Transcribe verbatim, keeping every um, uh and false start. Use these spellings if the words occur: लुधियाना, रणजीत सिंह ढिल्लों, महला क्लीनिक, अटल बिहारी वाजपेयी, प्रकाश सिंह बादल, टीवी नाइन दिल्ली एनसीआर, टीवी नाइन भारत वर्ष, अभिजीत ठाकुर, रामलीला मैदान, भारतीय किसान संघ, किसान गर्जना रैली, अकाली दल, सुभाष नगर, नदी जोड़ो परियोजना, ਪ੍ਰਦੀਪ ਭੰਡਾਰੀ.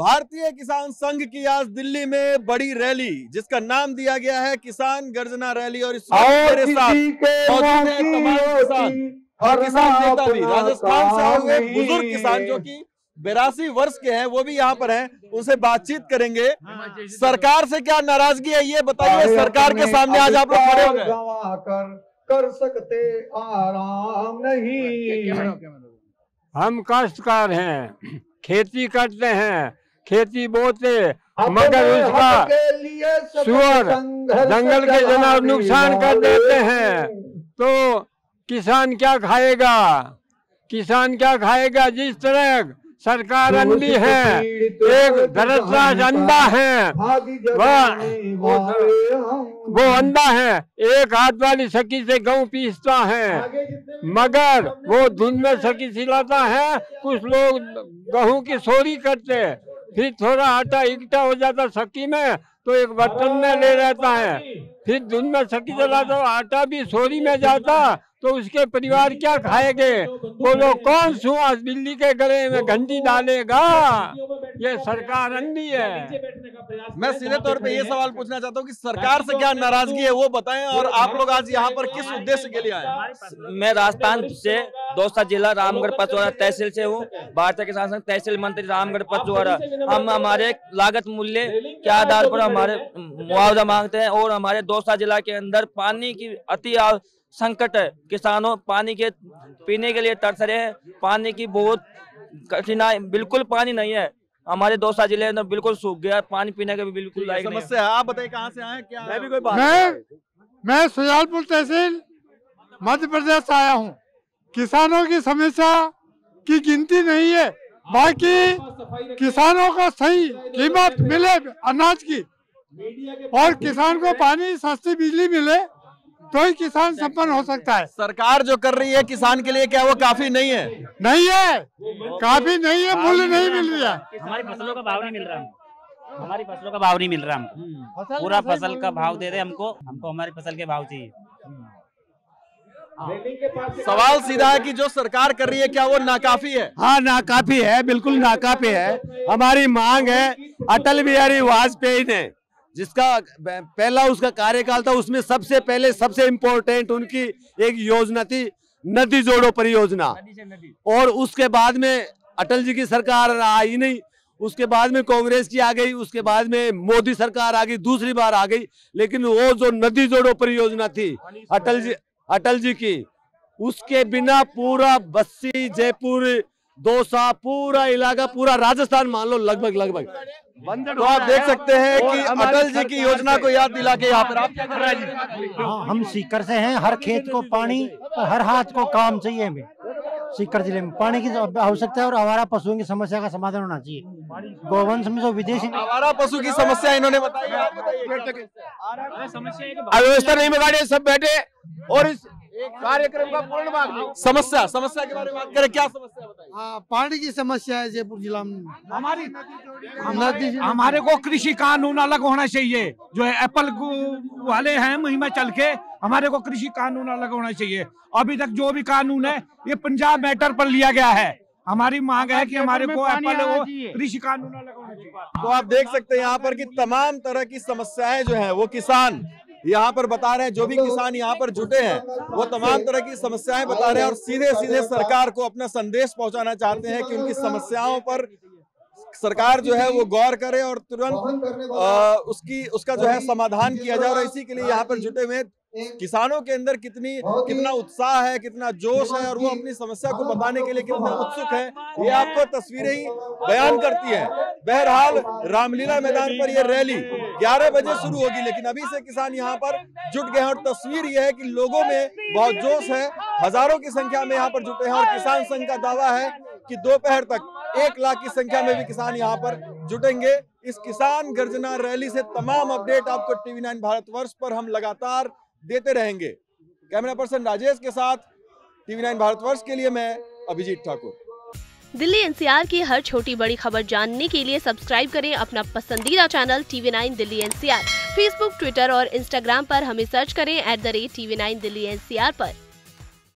भारतीय किसान संघ की आज दिल्ली में बड़ी रैली, जिसका नाम दिया गया है किसान गर्जना रैली। और इस मेरे साथ मौजूद है तमाम किसान और किसान नेता भी। राजस्थान से आए हुए बुजुर्ग किसान जो कि बेरासी वर्ष के हैं वो भी यहाँ पर हैं, उनसे बातचीत करेंगे। सरकार से क्या नाराजगी है ये बताइए, सरकार के सामने आज आप लोग खड़े हो गए। कर सकते आराम नहीं, हम कष्टकार हैं, खेती करते हैं, खेती बोते, मगर उसका सुअर जंगल के जनाब नुकसान कर देते हैं तो किसान क्या खाएगा, किसान क्या खाएगा। जिस तरह सरकार अंधी है, एक दरअसल अंधा है, वह वो अंधा है, एक हाथ वाली सखी से गेहूँ पीसता है मगर वो धुंध में सखी सिलाता है। कुछ लोग गेहूँ की सोरी करते, फिर थोड़ा आटा इकट्ठा हो जाता सखी में तो एक बर्तन में ले रहता है, फिर धुंध में सखी जलाता आटा भी सोरी में जाता तो उसके परिवार क्या खाएंगे। बोलो कौन सुहा बिल्ली के गले में घंटी डालेगा, ये सरकार अंधी है। मैं सीधे तौर पे ये सवाल पूछना चाहता हूँ कि सरकार से क्या नाराजगी है वो बताएं, और आप लोग आज यहाँ पर किस उद्देश्य के लिए आए। मैं राजस्थान से दौसा जिला रामगढ़ पचवाड़ा तहसील से हूँ। भारतीय किसान संघ तहसील मंत्री रामगढ़ पचवाड़ा। हम हमारे लागत मूल्य के आधार पर हमारे मुआवजा मांगते हैं और हमारे दौसा जिला के अंदर पानी की अति संकट है। किसानों पानी के पीने के लिए तरस रहे हैं, पानी की बहुत कठिनाई, बिल्कुल पानी नहीं है। हमारे दौसा जिले में बिल्कुल सूख गया, पानी पीने का भी बिल्कुल लायक नहीं है। आप बताइए कहाँ से आए क्या? मैं भी कोई बात मैं, मैं सुजालपुर तहसील मध्य प्रदेश से आया हूँ। किसानों की समस्या की गिनती नहीं है, बाकी किसानों को सही कीमत मिले अनाज की और किसान को पानी सस्ती बिजली मिले तो ही किसान संपन्न हो सकता है। सरकार जो कर रही है किसान के लिए क्या वो काफी नहीं है? नहीं है, काफी नहीं है, मूल्य नहीं मिल रहा, हमारी फसलों का भाव नहीं मिल रहा, हमारी फसलों का भाव नहीं मिल रहा। हमको पूरा फसल का भाव दे रहे, हमको हमको हमारी फसल के भाव चाहिए। सवाल सीधा है कि जो सरकार कर रही है क्या वो नाकाफी है? हाँ नाकाफी है, बिल्कुल नाकाफी है। हमारी मांग है अटल बिहारी वाजपेयी ने जिसका पहला उसका कार्यकाल था उसमें सबसे पहले सबसे इम्पोर्टेंट उनकी एक योजना थी नदी जोड़ो परियोजना। नदी नदी। और उसके बाद में अटल जी की सरकार आई नहीं, उसके बाद में कांग्रेस की आ गई, उसके बाद में मोदी सरकार आ गई, दूसरी बार आ गई। लेकिन वो जो नदी जोड़ो परियोजना थी अटल जी अटल जी की, उसके बिना पूरा बस्सी, जयपुर, दौसा, पूरा इलाका, पूरा राजस्थान मान लो लगभग लगभग। तो आप देख सकते हैं कि अटल जी की योजना को याद दिला के यहाँ पर आप क्या कर रहे हैं? हाँ हम सीकर से हैं, हर खेत को पानी और हर हाथ को काम चाहिए। हमें सीकर जिले में पानी की आवश्यकता है और आवारा पशुओं की समस्या का समाधान होना चाहिए। गोवंश में जो विदेशी आवारा पशु की समस्या इन्होंने बताई, अव्यवस्था नहीं बिगाड़े, सब बैठे और इस कार्यक्रम का पूर्ण मांग समस्या समस्या के बारे में बात करें, क्या समस्या बताइए? पानी की समस्या है जयपुर जिला में। हमारी नदी हमारे को कृषि कानून अलग होना चाहिए, जो एप्पल वाले हैं महिमा चल के हमारे को कृषि कानून अलग होना चाहिए। अभी तक जो भी कानून है ये पंजाब मैटर पर लिया गया है। हमारी मांग है कि हमारे को एप्पल कृषि कानून अलग होना चाहिए। तो आप देख सकते हैं यहाँ पर कि तमाम तरह की समस्याएं जो है वो किसान यहाँ पर बता रहे हैं, जो भी किसान यहाँ पर जुटे हैं वो तमाम तरह की समस्याएं बता रहे हैं और सीधे सीधे सरकार को अपना संदेश पहुंचाना चाहते हैं कि उनकी समस्याओं पर सरकार जो है वो गौर करे और तुरंत आ, उसकी उसका जो है समाधान किया जाए। और इसी के लिए यहाँ पर जुटे हुए किसानों के अंदर कितनी कितना उत्साह है, कितना जोश है और वो अपनी समस्या को बताने के लिए कितना उत्सुक है ये आपको तस्वीरें ही बयान करती है। बहरहाल रामलीला मैदान पर ये रैली ग्यारह बजे शुरू होगी, लेकिन अभी से किसान यहाँ पर जुट गए हैं और तस्वीर ये है कि लोगों में बहुत जोश है, हजारों की संख्या में यहाँ पर जुटे हैं। और किसान संघ का दावा है कि दोपहर तक एक लाख की संख्या में भी किसान यहाँ पर जुटेंगे। इस किसान गर्जना रैली से तमाम अपडेट आपको टीवी नाइन भारत वर्ष पर हम लगातार देते रहेंगे। कैमरा पर्सन राजेश के साथ टीवी नाइन भारत वर्ष के लिए मैं अभिजीत ठाकुर। दिल्ली एनसीआर की हर छोटी बड़ी खबर जानने के लिए सब्सक्राइब करें अपना पसंदीदा channel टीवी नाइन दिल्ली एनसीआर। Facebook, Twitter और इंस्टाग्राम पर हमें सर्च करें at the rate टीवी नाइन दिल्ली एनसीआर पर।